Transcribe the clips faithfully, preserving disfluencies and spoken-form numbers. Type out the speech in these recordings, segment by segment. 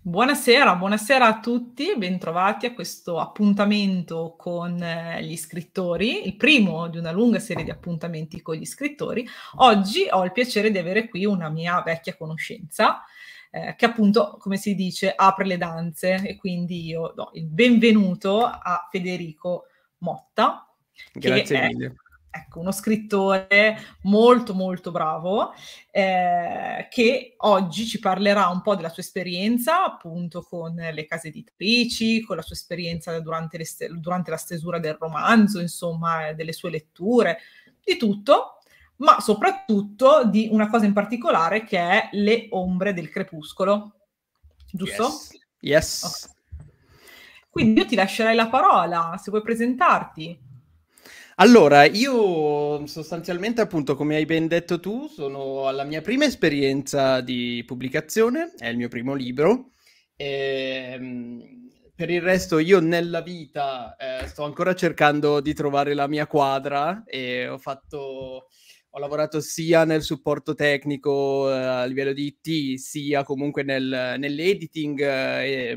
Buonasera, buonasera a tutti, bentrovati a questo appuntamento con eh, gli scrittori, il primo di una lunga serie di appuntamenti con gli scrittori. Oggi ho il piacere di avere qui una mia vecchia conoscenza, eh, che appunto, come si dice, apre le danze, e quindi io do il benvenuto a Federico Motta. Grazie mille. È... Ecco, uno scrittore molto molto bravo eh, che oggi ci parlerà un po' della sua esperienza appunto con le case editrici, con la sua esperienza durante, le durante la stesura del romanzo, insomma, delle sue letture, di tutto, ma soprattutto di una cosa in particolare che è Le ombre del crepuscolo, giusto? Yes. Yes. Okay. Quindi io ti lascerei la parola, se vuoi presentarti. Allora, io sostanzialmente, appunto, come hai ben detto tu, sono alla mia prima esperienza di pubblicazione, è il mio primo libro. E, per il resto io nella vita eh, sto ancora cercando di trovare la mia quadra e ho fatto... Ho lavorato sia nel supporto tecnico eh, a livello di I T, sia comunque nel, nell'editing eh, e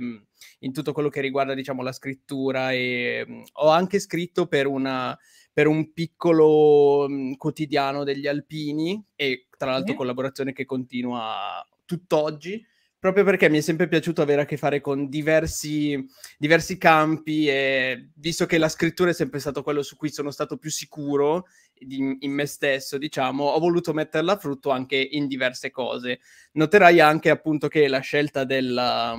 in tutto quello che riguarda, diciamo, la scrittura. E mh, ho anche scritto per una... per un piccolo mh, quotidiano degli alpini, e tra l'altro eh. collaborazione che continua tutt'oggi, proprio perché mi è sempre piaciuto avere a che fare con diversi, diversi campi, e visto che la scrittura è sempre stato quello su cui sono stato più sicuro di, in me stesso, diciamo, ho voluto metterla a frutto anche in diverse cose. Noterai anche, appunto, che la scelta della,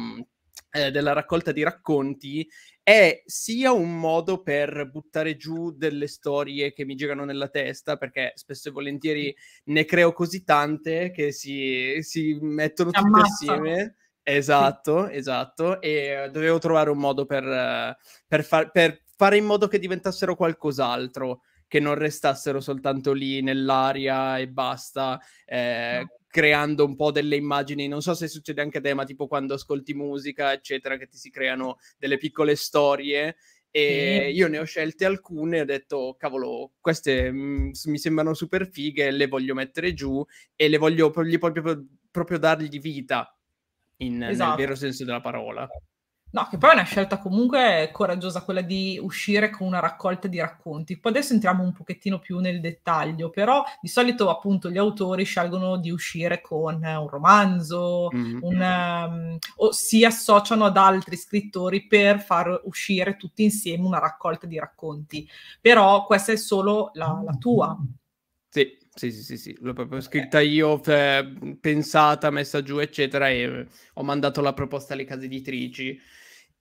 eh, della raccolta di racconti è sia un modo per buttare giù delle storie che mi girano nella testa, perché spesso e volentieri ne creo così tante che si, si mettono si tutte ammazzano. Assieme. Esatto, esatto. E dovevo trovare un modo per, per, far, per fare in modo che diventassero qualcos'altro, che non restassero soltanto lì nell'aria e basta, eh, no. creando un po' delle immagini. Non so se succede anche a te, ma tipo quando ascolti musica, eccetera, che ti si creano delle piccole storie, e mm. io ne ho scelte alcune e ho detto, cavolo, queste mh, mi sembrano super fighe, le voglio mettere giù e le voglio proprio, proprio, proprio dargli vita, in, esatto. nel vero senso della parola. No, che poi è una scelta comunque coraggiosa quella di uscire con una raccolta di racconti. Poi adesso entriamo un pochettino più nel dettaglio, però di solito, appunto, gli autori scelgono di uscire con un romanzo, mm-hmm. un, um, o si associano ad altri scrittori per far uscire tutti insieme una raccolta di racconti. Però questa è solo la, la tua. Sì, sì, sì, sì, sì. L'ho proprio scritta io, eh, pensata, messa giù, eccetera, e ho mandato la proposta alle case editrici.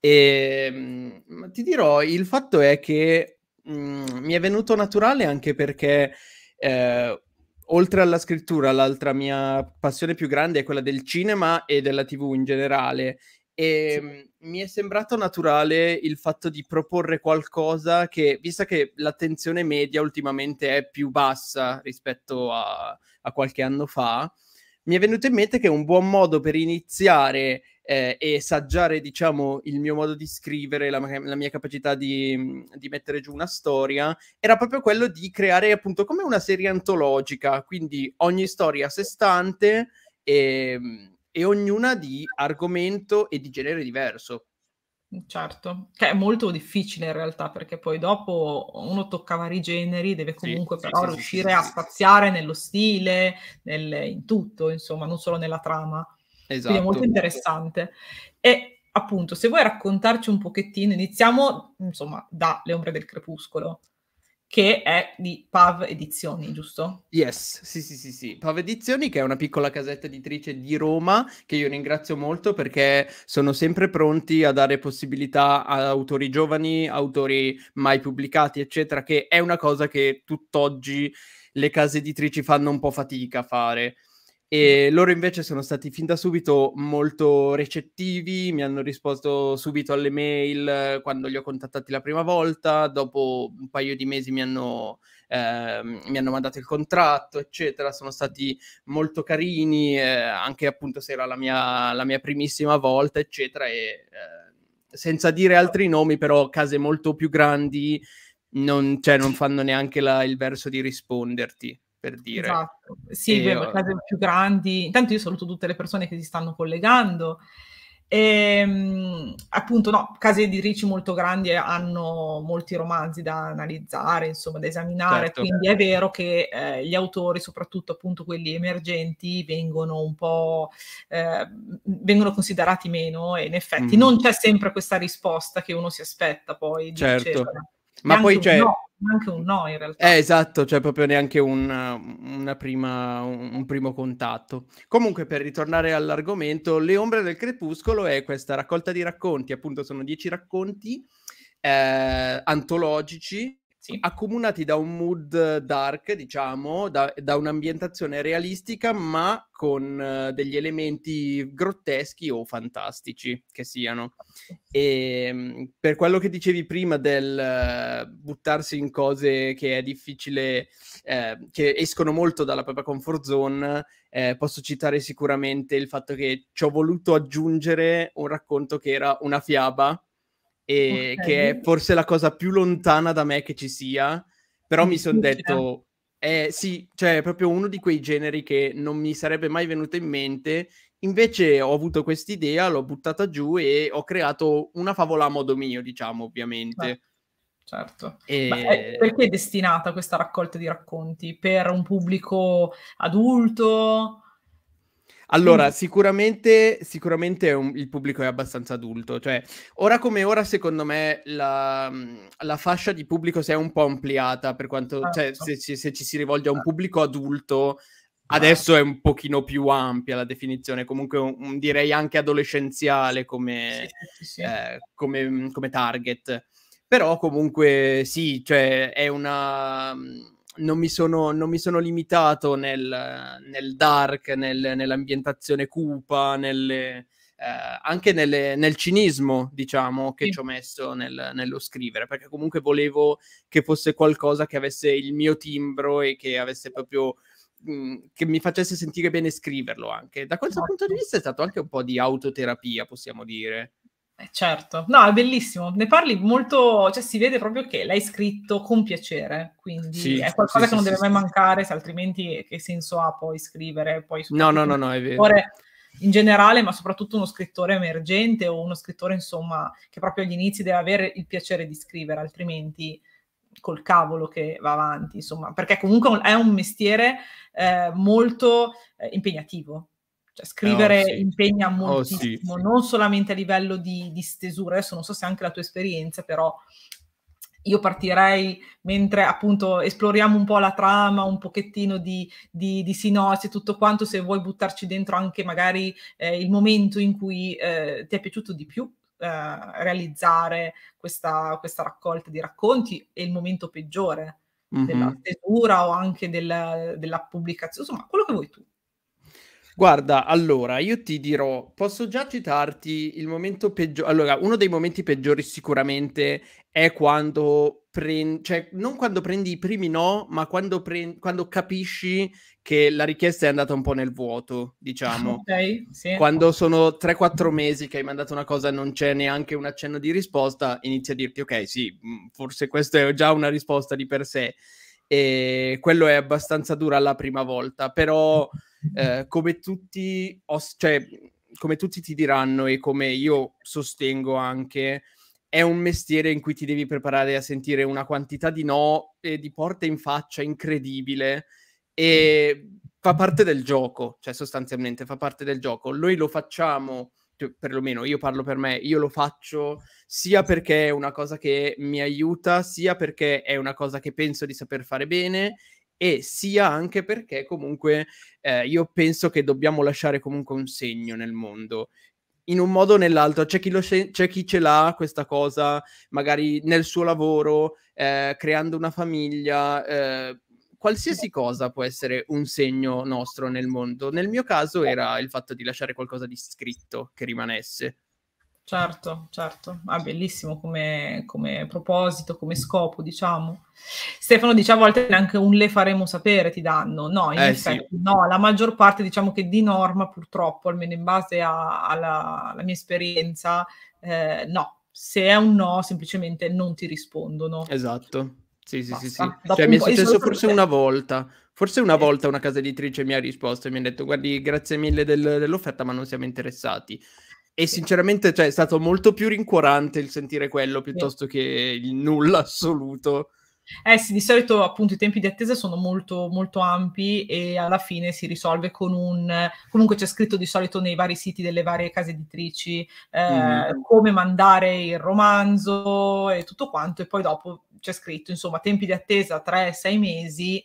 E mh, ti dirò, il fatto è che mh, mi è venuto naturale, anche perché eh, oltre alla scrittura, l'altra mia passione più grande è quella del cinema e della tivù in generale, e sì. mh, mi è sembrato naturale il fatto di proporre qualcosa che, vista che l'attenzione media ultimamente è più bassa rispetto a, a qualche anno fa, mi è venuto in mente che un buon modo per iniziare Eh, e saggiare, diciamo, il mio modo di scrivere, la, la mia capacità di, di mettere giù una storia, era proprio quello di creare, appunto, come una serie antologica, quindi ogni storia a sé stante e, e ognuna di argomento e di genere diverso. Certo, che è molto difficile in realtà, perché poi dopo uno tocca vari generi, deve comunque sì, però sì, riuscire sì, sì, a spaziare nello stile, nel, in tutto, insomma, non solo nella trama. Esatto. Quindi è molto interessante. E appunto, se vuoi raccontarci un pochettino, iniziamo, insomma, da Le ombre del crepuscolo, che è di Pav Edizioni, giusto? Yes, sì, sì, sì, sì. Pav Edizioni, che è una piccola casetta editrice di Roma, che io ringrazio molto perché sono sempre pronti a dare possibilità a autori giovani, autori mai pubblicati, eccetera, che è una cosa che tutt'oggi le case editrici fanno un po' fatica a fare. E loro invece sono stati fin da subito molto recettivi, mi hanno risposto subito alle mail quando li ho contattati la prima volta, dopo un paio di mesi mi hanno, eh, mi hanno mandato il contratto, eccetera. Sono stati molto carini, eh, anche, appunto, se era la mia, la mia primissima volta, eccetera, e eh, senza dire altri nomi, però case molto più grandi non, cioè, non fanno neanche la, il verso di risponderti, per dire. Esatto. Sì, le case più grandi. Intanto io saluto tutte le persone che si stanno collegando E, appunto, no, case editrici molto grandi hanno molti romanzi da analizzare, insomma, da esaminare, certo. Quindi è vero che eh, gli autori, soprattutto appunto quelli emergenti, vengono un po' eh, vengono considerati meno, e in effetti mm. non c'è sempre questa risposta che uno si aspetta, poi certo dice, ma poi c'è no, anche un no in realtà, eh, esatto, cioè proprio neanche un, una prima, un, un primo contatto. Comunque, per ritornare all'argomento, Le ombre del crepuscolo è questa raccolta di racconti, appunto sono dieci racconti eh, antologici, sì, accomunati da un mood dark, diciamo, da, da un'ambientazione realistica ma con eh, degli elementi grotteschi o fantastici che siano. E per quello che dicevi prima del eh, buttarsi in cose che è difficile, eh, che escono molto dalla propria comfort zone, eh, posso citare sicuramente il fatto che ci ho voluto aggiungere un racconto che era una fiaba, e okay, che è forse la cosa più lontana da me che ci sia, però mi sono detto eh, sì, cioè è proprio uno di quei generi che non mi sarebbe mai venuto in mente, invece ho avuto quest'idea, l'ho buttata giù e ho creato una favola a modo mio, diciamo, ovviamente. Beh, certo. E... Beh, perché è destinata questa raccolta di racconti? Per un pubblico adulto? Allora, sicuramente, sicuramente è un, il pubblico è abbastanza adulto, cioè ora come ora secondo me la, la fascia di pubblico si è un po' ampliata, per quanto, cioè, se, se, se ci si rivolge a un pubblico adulto, adesso è un pochino più ampia la definizione, comunque un, un, direi anche adolescenziale come, sì, sì, sì. Eh, come, come target, però comunque sì, cioè è una... Non mi, sono, non mi sono limitato nel, nel dark, nel, nell'ambientazione cupa, nelle, eh, anche nelle, nel cinismo, diciamo, che sì, ci ho messo nel, nello scrivere, perché comunque volevo che fosse qualcosa che avesse il mio timbro e che avesse proprio mh, che mi facesse sentire bene scriverlo anche. Da questo punto di vista è stato anche un po' di autoterapia, possiamo dire. Certo, no, è bellissimo, ne parli molto, cioè si vede proprio che l'hai scritto con piacere, quindi sì, è qualcosa sì, che non sì, deve sì, mai mancare, se altrimenti che senso ha poi scrivere? Poi no, no, no, no, è vero. In generale, ma soprattutto uno scrittore emergente o uno scrittore, insomma, che proprio agli inizi deve avere il piacere di scrivere, altrimenti col cavolo che va avanti, insomma, perché comunque è un mestiere eh, molto eh, impegnativo. Cioè, scrivere oh, sì, impegna moltissimo, oh, sì, non solamente a livello di, di stesura. Adesso non so se anche la tua esperienza, però io partirei, mentre appunto esploriamo un po' la trama, un pochettino di, di, di sinossi e tutto quanto, se vuoi buttarci dentro anche magari eh, il momento in cui eh, ti è piaciuto di più eh, realizzare questa, questa raccolta di racconti, e il momento peggiore mm-hmm. della stesura o anche del, della pubblicazione, insomma quello che vuoi tu. Guarda, allora, io ti dirò, posso già citarti il momento peggiore. Allora, uno dei momenti peggiori sicuramente è quando prendi, cioè non quando prendi i primi no, ma quando, pre... quando capisci che la richiesta è andata un po' nel vuoto, diciamo. Ok, sì. Quando sono tre quattro mesi che hai mandato una cosa e non c'è neanche un accenno di risposta, inizia a dirti, ok, sì, forse questa è già una risposta di per sé. E quello è abbastanza dura la prima volta, però... Eh, come tutti os- cioè, come tutti ti diranno e come io sostengo anche, è un mestiere in cui ti devi preparare a sentire una quantità di no e di porte in faccia incredibile, e fa parte del gioco, cioè sostanzialmente fa parte del gioco. Noi lo facciamo, perlomeno io parlo per me, io lo faccio sia perché è una cosa che mi aiuta, sia perché è una cosa che penso di saper fare bene, e sia anche perché comunque eh, io penso che dobbiamo lasciare comunque un segno nel mondo, in un modo o nell'altro. C'è chi, lo sce- c'è chi ce l'ha questa cosa, magari nel suo lavoro, eh, creando una famiglia, eh, qualsiasi cosa può essere un segno nostro nel mondo. Nel mio caso era il fatto di lasciare qualcosa di scritto che rimanesse. Certo, certo. Ah, bellissimo come, come proposito, come scopo, diciamo. Stefano dice, a volte neanche un le faremo sapere ti danno. No, in eh, effetti sì, no, la maggior parte, diciamo che di norma purtroppo, almeno in base a, alla, alla mia esperienza, eh, no, se è un no semplicemente non ti rispondono. Esatto. Sì, sì, sì, sì. Cioè, mi è successo forse una volta, forse una volta una casa editrice mi ha risposto e mi ha detto, guardi, grazie mille del, dell'offerta, ma non siamo interessati. E sinceramente, cioè, è stato molto più rincuorante il sentire quello piuttosto che il nulla assoluto. Eh sì, di solito appunto i tempi di attesa sono molto, molto ampi e alla fine si risolve con un... Comunque c'è scritto di solito nei vari siti delle varie case editrici eh, mm. come mandare il romanzo e tutto quanto, e poi dopo c'è scritto, insomma, tempi di attesa tre sei mesi.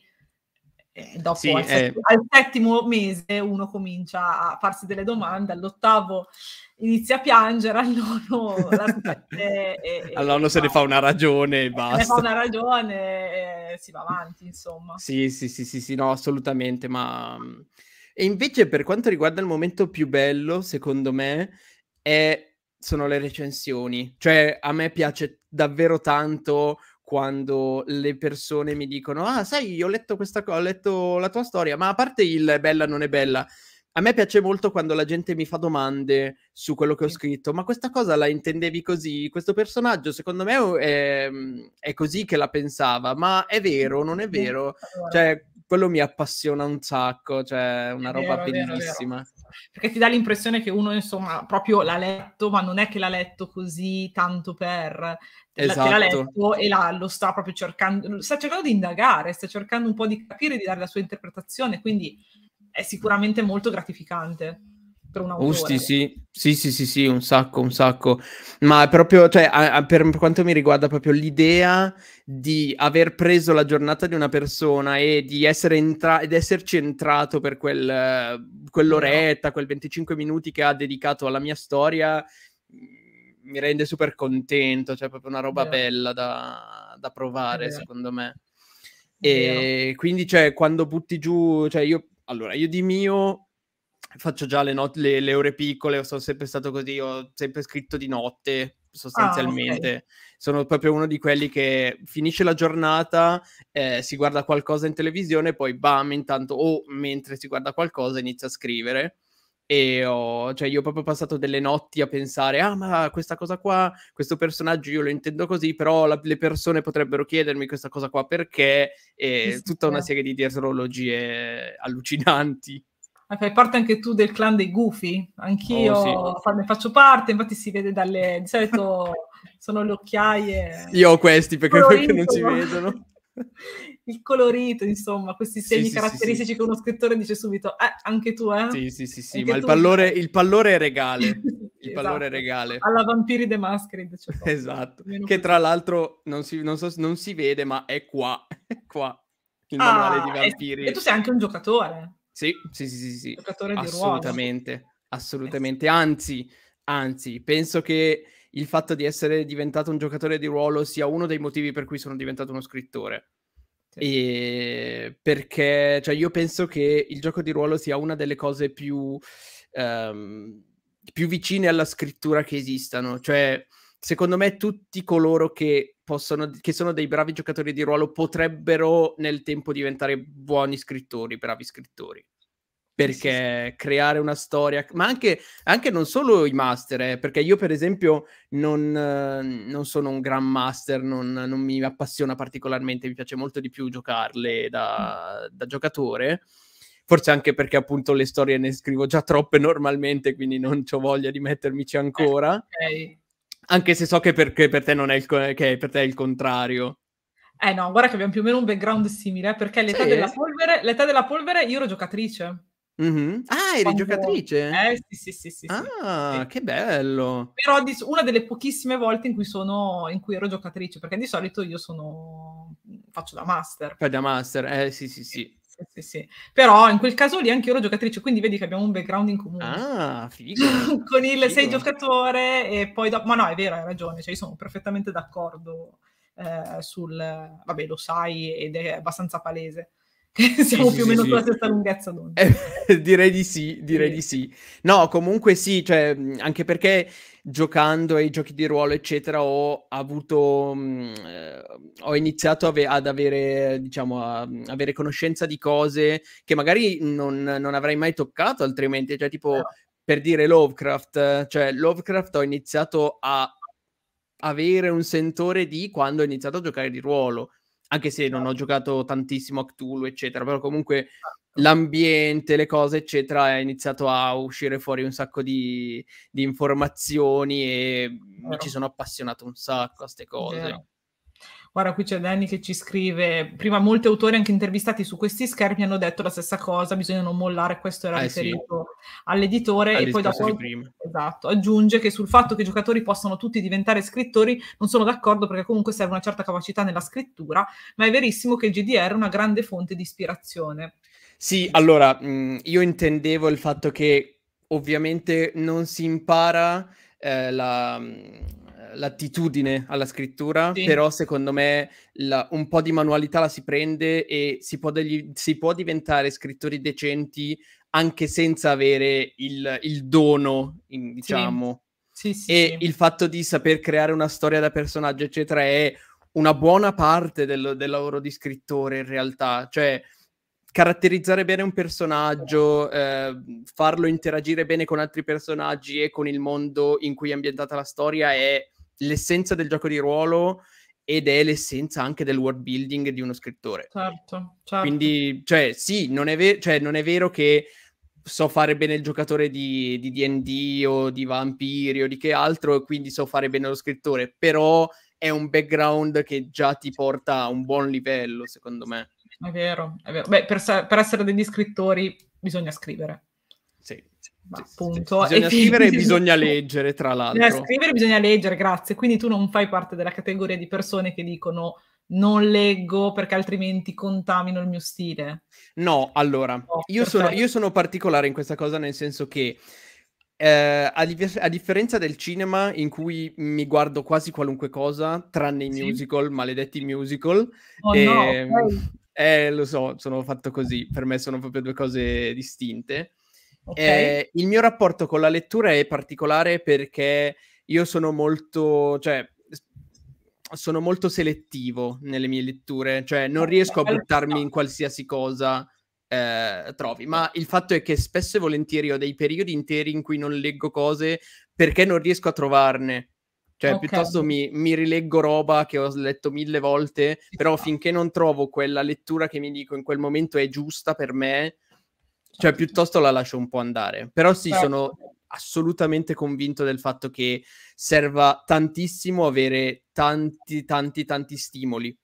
E dopo sì, al, settimo, eh. al settimo mese uno comincia a farsi delle domande, all'ottavo inizia a piangere, al nono all'anno se ne fa una ragione e basta. Se ne fa una ragione e si va avanti, insomma. Sì, sì, sì, sì, sì, no, assolutamente. Ma e invece per quanto riguarda il momento più bello, secondo me, è... sono le recensioni. Cioè, a me piace davvero tanto quando le persone mi dicono: ah, sai, io ho letto questa cosa, ho letto la tua storia, ma a parte il bella non è bella, a me piace molto quando la gente mi fa domande su quello che ho scritto: ma questa cosa la intendevi così, questo personaggio secondo me è, è così che la pensava, ma è vero, non è vero? Cioè, quello mi appassiona un sacco, cioè una roba bellissima. Perché ti dà l'impressione che uno, insomma, proprio l'ha letto, ma non è che l'ha letto così tanto per... Esatto. Che l'ha letto e la, lo sta proprio cercando, sta cercando di indagare, sta cercando un po' di capire, di dare la sua interpretazione, quindi è sicuramente molto gratificante per un autore. Usti, sì. Sì, sì, sì, sì, un sacco, un sacco. Ma proprio, cioè, a, a, per quanto mi riguarda, proprio l'idea di aver preso la giornata di una persona e di essere entra- ed esserci entrato per quel, quell'oretta, quel venticinque minuti che ha dedicato alla mia storia, mi rende super contento, cioè proprio una roba bella da, da provare, secondo me. E quindi, cioè, quando butti giù, cioè io, allora, io di mio... faccio già le, not- le, le ore piccole, sono sempre stato così, ho sempre scritto di notte sostanzialmente. Ah, okay. Sono proprio uno di quelli che finisce la giornata, eh, si guarda qualcosa in televisione, poi bam, intanto o mentre si guarda qualcosa inizia a scrivere. E ho, cioè io ho proprio passato delle notti a pensare: ah, ma questa cosa qua, questo personaggio io lo intendo così, però la, le persone potrebbero chiedermi questa cosa qua perché, e sì, tutta sì. una serie di dietrologie allucinanti. Fai parte anche tu del clan dei gufi? Anch'io oh, sì. ne faccio parte, infatti si vede dalle... di solito sono le occhiaie... Io ho questi perché, perché non si vedono. Il colorito, insomma, questi segni sì, caratteristici sì, sì, che uno scrittore dice subito: eh, anche tu, eh? Sì, sì, sì, sì, ma il pallore, il pallore è regale. Il esatto. pallore è regale. Alla Vampiri The Masquerade. Cioè, esatto, che tra l'altro non si, non so, non si vede, ma è qua, è qua, il manuale ah, di Vampiri. E, e tu sei anche un giocatore. Sì, sì, sì, sì, sì. Giocatore di ruolo. Assolutamente, assolutamente. Anzi, anzi, penso che il fatto di essere diventato un giocatore di ruolo sia uno dei motivi per cui sono diventato uno scrittore. Sì. E perché, cioè, io penso che il gioco di ruolo sia una delle cose più, um, più vicine alla scrittura che esistano. Cioè, secondo me tutti coloro che possono, che sono dei bravi giocatori di ruolo, potrebbero nel tempo diventare buoni scrittori, bravi scrittori, perché sì, sì. creare una storia, ma anche, anche non solo i master, eh, perché io per esempio non, non sono un gran master, non, non mi appassiona particolarmente, mi piace molto di più giocarle da, da giocatore, forse anche perché appunto le storie ne scrivo già troppe normalmente, quindi non c'ho voglia di mettermici ancora. Ok. Anche se so che per, che per te non è il, che per te è il contrario. Eh no, guarda che abbiamo più o meno un background simile, perché l'età, sì. della, polvere, l'età della polvere io ero giocatrice. Mm-hmm. Ah, eri Quando... giocatrice? Eh sì, sì, sì. sì ah, sì. Che bello. Però di, una delle pochissime volte in cui, sono, in cui ero giocatrice, perché di solito io sono faccio da master. Fai da master, eh sì, sì, sì. Sì, sì, sì. Però in quel caso lì anche io ero giocatrice, quindi vedi che abbiamo un background in comune. Ah, figo. Con il figo. Sei giocatore e poi dopo... Ma no, è vero, hai ragione, cioè io sono perfettamente d'accordo eh, sul... Vabbè, lo sai ed è abbastanza palese. Siamo sì, più o sì, meno sì. sulla stessa lunghezza d'onda. Eh, direi di sì, direi sì. di sì. No, comunque sì, cioè anche perché... giocando ai giochi di ruolo eccetera ho avuto mh, ho iniziato ave- ad avere diciamo a, avere conoscenza di cose che magari non, non avrei mai toccato altrimenti, cioè tipo per dire Lovecraft, cioè Lovecraft ho iniziato a avere un sentore di quando ho iniziato a giocare di ruolo, anche se non ho giocato tantissimo a Cthulhu, eccetera, però comunque l'ambiente, le cose, eccetera, è iniziato a uscire fuori un sacco di, di informazioni e mi ci sono appassionato un sacco a queste cose. Vero. Guarda, qui c'è Danny che ci scrive, prima molti autori anche intervistati su questi schermi hanno detto la stessa cosa, bisogna non mollare, questo era eh riferito sì. all'editore, e poi dopo esatto, aggiunge che sul fatto che i giocatori possano tutti diventare scrittori non sono d'accordo, perché comunque serve una certa capacità nella scrittura, ma è verissimo che il G D R è una grande fonte di ispirazione. Sì, allora, mh, io intendevo il fatto che ovviamente non si impara eh, la... l'attitudine alla scrittura, sì. però secondo me la, un po' di manualità la si prende e si può, degli, si può diventare scrittori decenti anche senza avere il, il dono, in, diciamo. Sì. Sì, sì, e sì. il fatto di saper creare una storia da personaggio, eccetera, è una buona parte del, del lavoro di scrittore in realtà, cioè caratterizzare bene un personaggio, eh, farlo interagire bene con altri personaggi e con il mondo in cui è ambientata la storia è l'essenza del gioco di ruolo ed è l'essenza anche del world building di uno scrittore. Certo, certo. Quindi, cioè, sì, non è, ver- cioè, non è vero che so fare bene il giocatore di D and D o di vampiri o di che altro, quindi so fare bene lo scrittore, però è un background che già ti porta a un buon livello, secondo me. È vero, è vero. Beh, per, per essere degli scrittori bisogna scrivere. Sì, sì, appunto. Sì, sì. Bisogna e scrivere e bisogna leggere, tra l'altro. Bisogna scrivere e bisogna leggere, grazie. Quindi tu non fai parte della categoria di persone che dicono non leggo perché altrimenti contamino il mio stile. No, allora, no, io, sono, io sono particolare in questa cosa, nel senso che eh, a, di- a differenza del cinema, in cui mi guardo quasi qualunque cosa, tranne i sì. musical, maledetti musical. Oh, e... no, okay. Eh, lo so, sono fatto così, per me sono proprio due cose distinte. Okay. Eh, il mio rapporto con la lettura è particolare perché io sono molto, cioè, sono molto selettivo nelle mie letture, cioè non riesco a buttarmi in qualsiasi cosa eh, trovi, ma il fatto è che spesso e volentieri ho dei periodi interi in cui non leggo cose perché non riesco a trovarne. Cioè, okay. piuttosto mi, mi rileggo roba che ho letto mille volte, però finché non trovo quella lettura che mi dico in quel momento è giusta per me, cioè piuttosto la lascio un po' andare. Però sì, certo. sono assolutamente convinto del fatto che serva tantissimo avere tanti, tanti, tanti stimoli,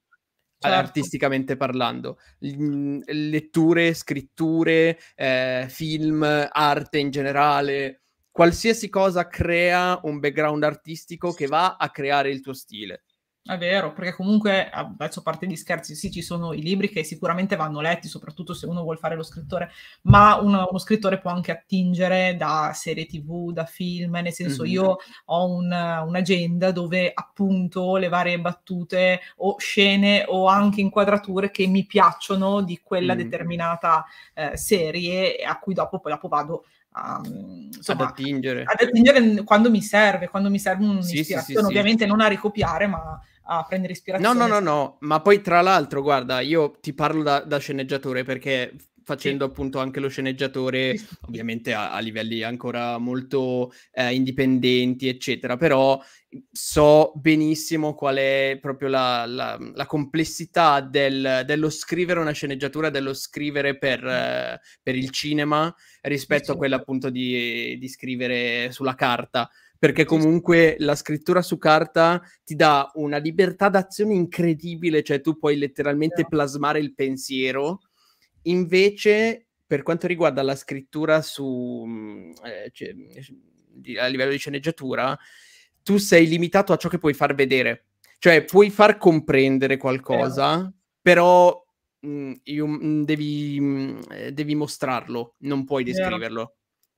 certo. artisticamente parlando. L- letture, scritture, eh, film, arte in generale... Qualsiasi cosa crea un background artistico che va a creare il tuo stile. È vero, perché comunque, adesso a parte gli scherzi, sì, ci sono i libri che sicuramente vanno letti, soprattutto se uno vuol fare lo scrittore, ma uno, uno scrittore può anche attingere da serie tv, da film, nel senso mm-hmm. io ho un, un'agenda dove appunto le varie battute o scene o anche inquadrature che mi piacciono di quella mm-hmm. determinata eh, serie, a cui dopo poi dopo vado A, insomma, ad attingere ad attingere quando mi serve quando mi serve un'ispirazione, sì, sì, sì, ovviamente sì. non a ricopiare ma a prendere ispirazione. No no no no ma poi tra l'altro guarda, io ti parlo da, da sceneggiatore, perché facendo sì. appunto anche lo sceneggiatore sì, sì. ovviamente a, a livelli ancora molto eh, indipendenti eccetera, però so benissimo qual è proprio la, la, la complessità del, dello scrivere una sceneggiatura, dello scrivere per, eh, per il cinema rispetto sì. a quella appunto di, di scrivere sulla carta, perché comunque la scrittura su carta ti dà una libertà d'azione incredibile, cioè tu puoi letteralmente sì. plasmare il pensiero. Invece, per quanto riguarda la scrittura su eh, cioè, di, a livello di sceneggiatura, tu sei limitato a ciò che puoi far vedere. Cioè, puoi far comprendere qualcosa, eh. però mh, io, mh, devi, mh, devi mostrarlo, non puoi descriverlo.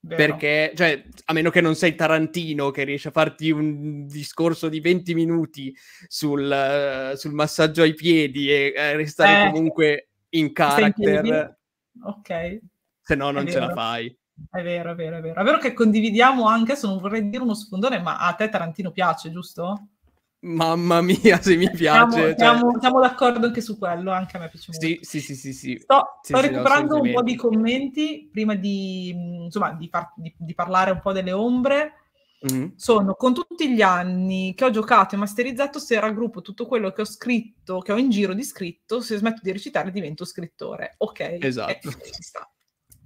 Eh. Perché, cioè, a meno che non sei Tarantino che riesce a farti un discorso di venti minuti sul, uh, sul massaggio ai piedi e uh, restare eh. comunque... in character, ok, se no non ce la fai. È vero, è vero, è vero. È vero che condividiamo anche, adesso non vorrei dire uno sfondone, ma a te Tarantino piace, giusto? Mamma mia, se mi piace. Siamo, cioè... siamo, siamo d'accordo anche su quello, anche a me piace molto. Sì, sì, sì, sì. sì. Sto, sì, sto sì, recuperando un po' di commenti prima di, insomma, di, par- di, di parlare un po' delle ombre. Mm-hmm. Sono con tutti gli anni che ho giocato e masterizzato, se raggruppo tutto quello che ho scritto, che ho in giro di scritto, se smetto di recitare divento scrittore. Ok, esatto. Eh, ci sta.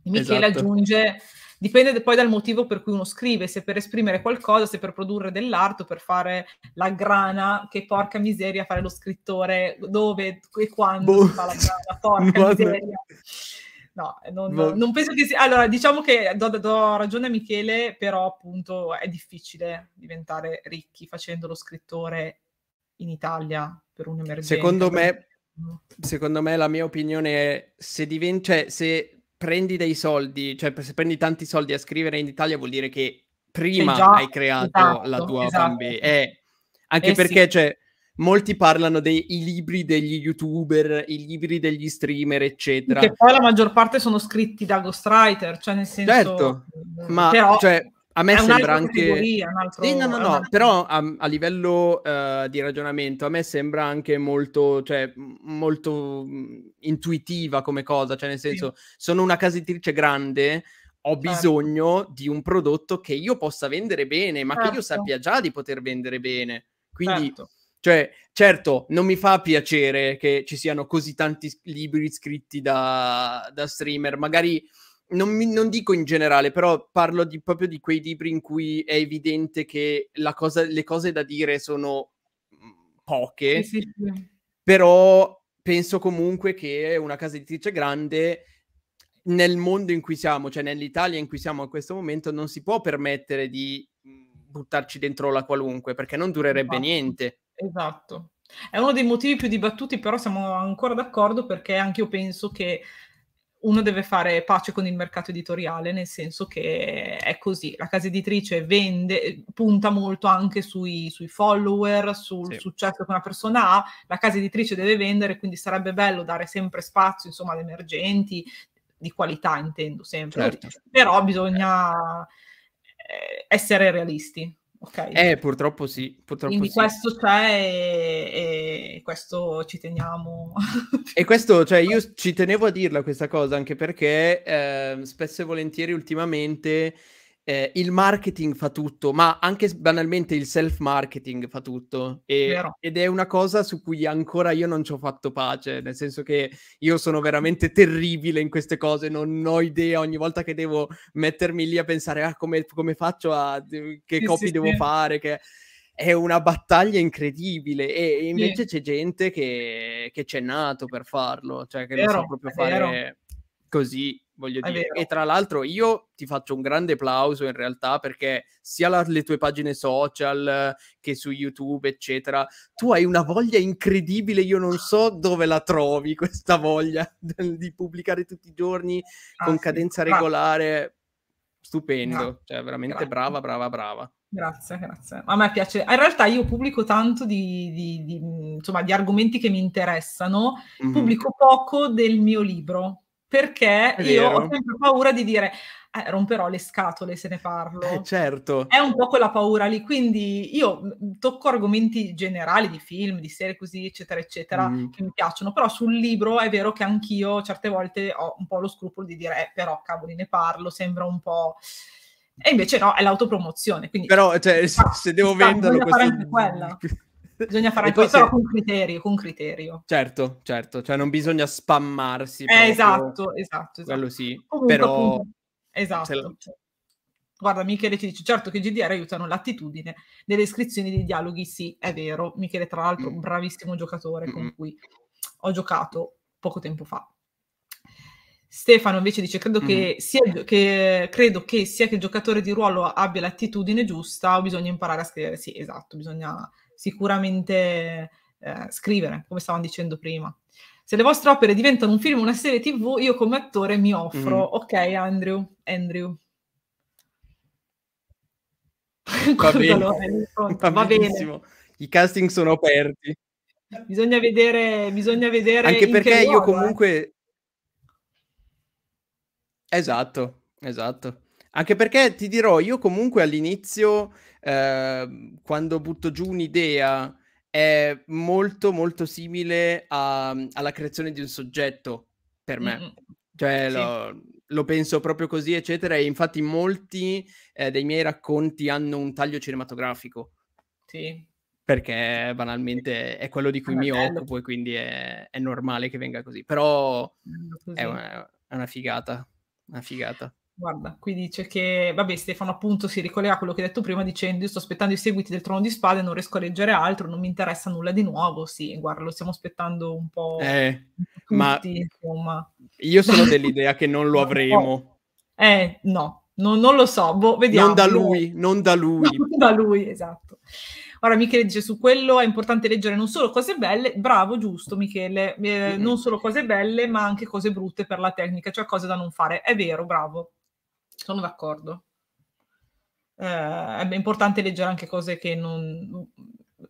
Michele esatto. aggiunge, dipende poi dal motivo per cui uno scrive, se per esprimere qualcosa, se per produrre dell'arte, per fare la grana, che porca miseria fare lo scrittore, dove e quando boh. Si fa la grana, porca no, miseria. No, non, no. non penso che sia... Allora, diciamo che do, do ragione a Michele, però appunto è difficile diventare ricchi facendo lo scrittore in Italia per un'emergenza. Secondo me, secondo me la mia opinione è se diventi... Cioè, se prendi dei soldi, cioè se prendi tanti soldi a scrivere in Italia vuol dire che prima già, hai creato esatto, la tua esatto. fanbase. Eh, anche eh, perché, sì. cioè... Molti parlano dei libri degli youtuber, i libri degli streamer, eccetera. Che poi la maggior parte sono scritti da ghostwriter, cioè nel senso... Certo, ma però, cioè, a me sembra anche... Altro... Sì, no, no, no, però a, a livello uh, di ragionamento a me sembra anche molto, cioè, molto intuitiva come cosa, cioè nel senso, sì. sono una casa editrice grande... ho bisogno certo. di un prodotto che io possa vendere bene, ma certo. che io sappia già di poter vendere bene, quindi... Certo. Cioè, certo, non mi fa piacere che ci siano così tanti libri scritti da, da streamer, magari, non, mi, non dico in generale, però parlo di, proprio di quei libri in cui è evidente che la cosa, le cose da dire sono poche, sì, sì, sì. però penso comunque che una casa editrice grande... nel mondo in cui siamo, cioè nell'Italia in cui siamo a questo momento, non si può permettere di buttarci dentro la qualunque, perché non durerebbe esatto. niente. Esatto. È uno dei motivi più dibattuti, però siamo ancora d'accordo, perché anche io penso che uno deve fare pace con il mercato editoriale, nel senso che è così, la casa editrice vende, punta molto anche sui, sui follower, sul sì. successo che una persona ha, la casa editrice deve vendere, quindi sarebbe bello dare sempre spazio, insomma, ad emergenti, di qualità intendo sempre, certo. però bisogna eh, essere realisti, ok? Eh, purtroppo sì, purtroppo quindi sì. questo c'è e, e questo ci teniamo. E questo, cioè io ci tenevo a dirla questa cosa, anche perché eh, spesso e volentieri ultimamente eh, il marketing fa tutto, ma anche banalmente il self-marketing fa tutto, e, ed è una cosa su cui ancora io non ci ho fatto pace, nel senso che io sono veramente terribile in queste cose, non ho idea, ogni volta che devo mettermi lì a pensare ah, come, come faccio, a che sì, copy sì, devo sì. fare, che... è una battaglia incredibile, e, e invece sì. c'è gente che, che c'è nato per farlo, cioè che vero, lo so proprio fare così. Voglio dire, e tra l'altro io ti faccio un grande applauso in realtà, perché sia la, le tue pagine social che su YouTube eccetera, tu hai una voglia incredibile, io non so dove la trovi questa voglia di pubblicare tutti i giorni ah, con sì. cadenza regolare, stupendo, no. cioè veramente grazie. brava brava brava grazie, grazie, a me piace, in realtà io pubblico tanto di, di, di, insomma, di argomenti che mi interessano, mm-hmm. pubblico poco del mio libro, perché io ho sempre paura di dire eh, romperò le scatole se ne parlo. Eh, certo. È un po' quella paura lì, quindi io tocco argomenti generali di film, di serie così, eccetera, eccetera, mm. che mi piacciono, però sul libro è vero che anch'io certe volte ho un po' lo scrupolo di dire eh, però cavoli ne parlo, sembra un po'... E invece no, è l'autopromozione. Quindi, però cioè, ah, se devo sta, venderlo... Questo... Fare anche quella. Bisogna fare anche questo, se... però con criterio, con criterio. Certo, certo, cioè non bisogna spammarsi. Eh, esatto, esatto, esatto. Quello sì, comunque, però... Appunto. Esatto. La... Guarda, Michele ci dice, certo che i G D R aiutano l'attitudine, delle iscrizioni dei dialoghi, sì, è vero. Michele, tra l'altro, mm. bravissimo giocatore mm. con cui ho giocato poco tempo fa. Stefano invece dice, credo, mm. che sia, che, credo che sia che il giocatore di ruolo abbia l'attitudine giusta, bisogna imparare a scrivere. Sì, esatto, bisogna... sicuramente eh, scrivere, come stavamo dicendo prima. Se le vostre opere diventano un film o una serie tivù, io come attore mi offro. Mm. Ok, Andrew. Andrew. Va bene. Va, Va bene. I casting sono aperti. Bisogna vedere, bisogna vedere anche perché io luogo, comunque... Eh. Esatto, esatto. Anche perché ti dirò, io comunque all'inizio, eh, quando butto giù un'idea, è molto molto simile a, alla creazione di un soggetto, per me. Mm-hmm. Cioè, sì. lo, lo penso proprio così, eccetera, e infatti molti eh, dei miei racconti hanno un taglio cinematografico. Sì. Perché banalmente è quello di cui ah, mi bello. occupo e quindi è, è normale che venga così. Però così. È, una, è una figata, una figata. Guarda, qui dice che, vabbè, Stefano appunto si ricollega a quello che hai detto prima dicendo io sto aspettando i seguiti del Trono di Spade, non riesco a leggere altro, non mi interessa nulla di nuovo. Sì, guarda, lo stiamo aspettando un po' eh, tutti, ma insomma. Io sono dell'idea che non lo avremo. Eh, no, no, non lo so, boh, vediamo. Non da lui, non da lui. Non da lui, esatto. Ora Michele dice su quello è importante leggere non solo cose belle, bravo, giusto Michele, eh, mm. non solo cose belle ma anche cose brutte per la tecnica, cioè cose da non fare, è vero, bravo. Sono d'accordo. Eh, è importante leggere anche cose che non...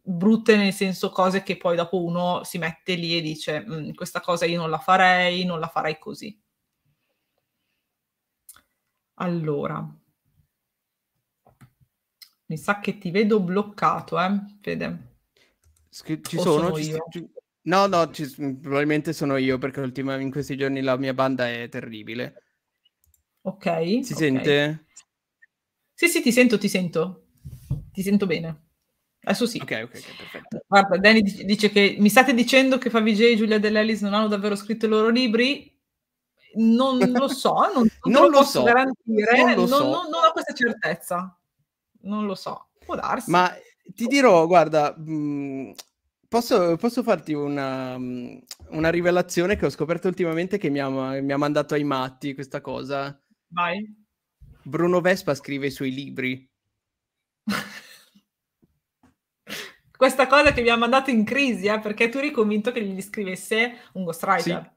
brutte, nel senso cose che poi dopo uno si mette lì e dice questa cosa io non la farei, non la farei così. Allora. Mi sa che ti vedo bloccato, eh, Fede. Ci sono, sono ci io? Ci... No, no, ci... probabilmente sono io, perché ultimamente in questi giorni la mia banda è terribile. Ok. Si okay. sente? Sì, sì, ti sento, ti sento. Ti sento bene. Adesso sì. Ok, ok, okay, perfetto. Guarda, Danny dice che mi state dicendo che Favij e Giulia Dell'Ellis non hanno davvero scritto i loro libri? Non lo so, non, non, non lo posso so. garantire. Non, lo non, so. non, non ho questa certezza. Non lo so, può darsi. Ma ti dirò, guarda, mh, posso, posso farti una... una rivelazione che ho scoperto ultimamente che mi ha, mi ha mandato ai matti questa cosa. Vai. Bruno Vespa scrive i suoi libri. Questa cosa che mi ha mandato in crisi, eh, perché tu eri convinto che gli scrivesse un ghostwriter.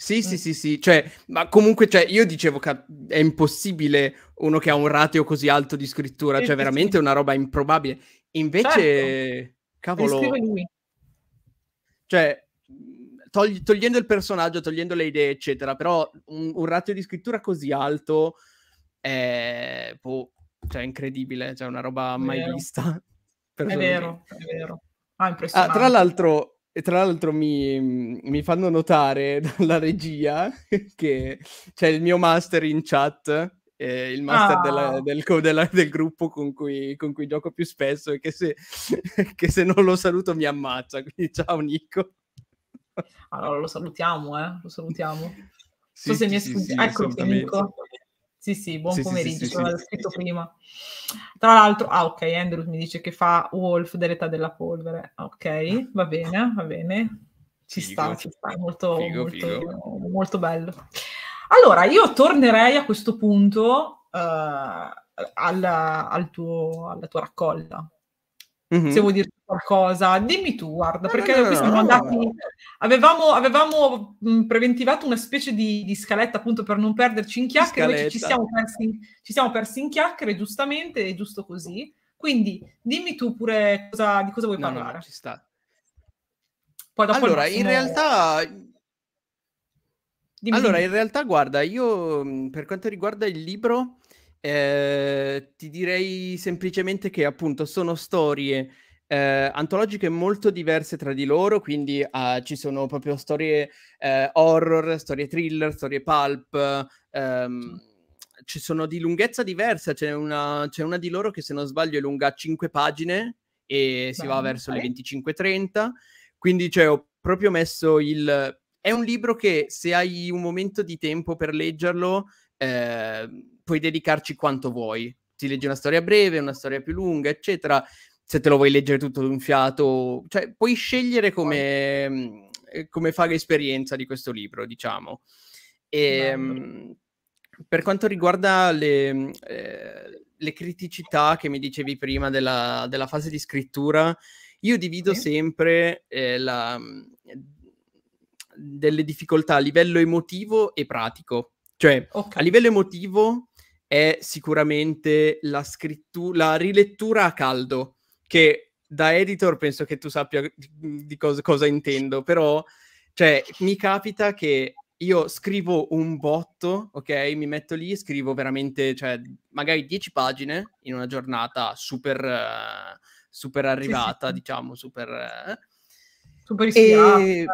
Sì, sì, mm. sì, sì, sì. Cioè, ma comunque, cioè, io dicevo che è impossibile uno che ha un ratio così alto di scrittura, sì, cioè sì, veramente sì. una roba improbabile. Invece, certo. cavolo... Scrive lui. Cioè... Togli- togliendo il personaggio, togliendo le idee, eccetera, però un, un ratio di scrittura così alto è boh, cioè, incredibile, cioè una roba mai vista. È vero, è vero. Ah, impressionante. Ah, tra l'altro, tra l'altro mi, mi fanno notare dalla regia che c'è il mio master in chat, eh, il master ah. della, del, co- della, del gruppo con cui, con cui gioco più spesso e che se, che se non lo saluto mi ammazza, quindi ciao Nico. Allora lo salutiamo, eh? Lo salutiamo. Sì, so se sì, mi è sfuggito. Sì, sì, ecco Federico. Sì, sì, buon sì, pomeriggio, sì, sì, l'avevo sì, scritto sì. prima. Tra l'altro, ah ok, Andrew mi dice che fa Wolf dell'Età della Polvere. Ok, va bene, va bene. Ci figo, sta, ci sta, molto, figo, molto, figo. molto bello. Allora, io tornerei a questo punto uh, alla, al tuo, alla tua raccolta. Mm-hmm. Se vuoi dirti qualcosa, dimmi tu, guarda, no, perché no, no, siamo no, andati... no. Avevamo, avevamo preventivato una specie di, di scaletta appunto per non perderci in chiacchiere, invece ci siamo persi, ci siamo persi in chiacchiere, giustamente, è giusto così. Quindi dimmi tu pure cosa, di cosa vuoi no, parlare. No, ci sta. Poi dopo allora, massimo... in realtà... Dimmi, allora, dimmi. in realtà, guarda, io per quanto riguarda il libro... Eh, ti direi semplicemente che appunto sono storie eh, antologiche molto diverse tra di loro, quindi eh, ci sono proprio storie eh, horror, storie thriller, storie pulp, ehm, ci sono di lunghezza diversa, c'è una, c'è una di loro che se non sbaglio è lunga cinque pagine e Beh, si va verso okay. le venticinque trenta, quindi cioè, ho proprio messo il... È un libro che se hai un momento di tempo per leggerlo... Eh, puoi dedicarci quanto vuoi, ti leggi una storia breve, una storia più lunga, eccetera, se te lo vuoi leggere tutto d'un fiato, cioè puoi scegliere come, come fa l'esperienza di questo libro, diciamo. E, no. Per quanto riguarda le, eh, le criticità che mi dicevi prima della, della fase di scrittura, io divido sì. sempre eh, la, delle difficoltà a livello emotivo e pratico, cioè okay. a livello emotivo è sicuramente la scrittura, la rilettura a caldo, che da editor penso che tu sappia di cosa, cosa intendo, però cioè, mi capita che io scrivo un botto, ok? Mi metto lì e scrivo veramente, cioè, magari dieci pagine in una giornata super, uh, super arrivata, sì, sì. diciamo, super... Uh, super ispirata. E...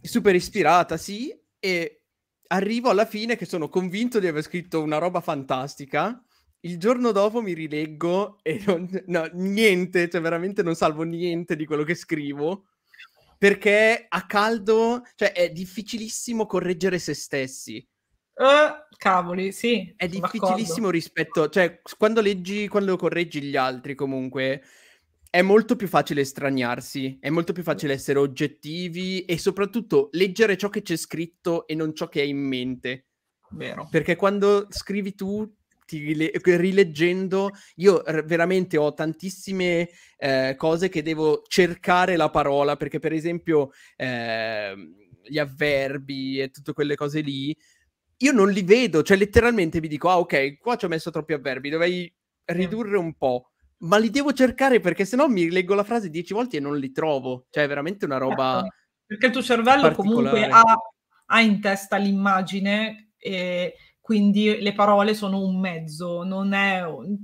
Super ispirata, sì, e... arrivo alla fine che sono convinto di aver scritto una roba fantastica, il giorno dopo mi rileggo e non, no, niente, cioè veramente non salvo niente di quello che scrivo, perché a caldo, cioè è difficilissimo correggere se stessi. Uh, cavoli, sì. È difficilissimo rispetto, cioè quando leggi, quando correggi gli altri comunque, è molto più facile estraniarsi, è molto più facile essere oggettivi e soprattutto leggere ciò che c'è scritto e non ciò che hai in mente. Vero. Perché quando scrivi tu, ti rileggendo, io veramente ho tantissime eh, cose che devo cercare la parola, perché per esempio eh, gli avverbi e tutte quelle cose lì, io non li vedo, cioè letteralmente mi dico, ah ok, qua ci ho messo troppi avverbi, dovrei ridurre un po', ma li devo cercare perché sennò mi leggo la frase dieci volte e non li trovo, cioè è veramente una roba eh, perché il tuo cervello comunque ha, ha in testa l'immagine e quindi le parole sono un mezzo, non è un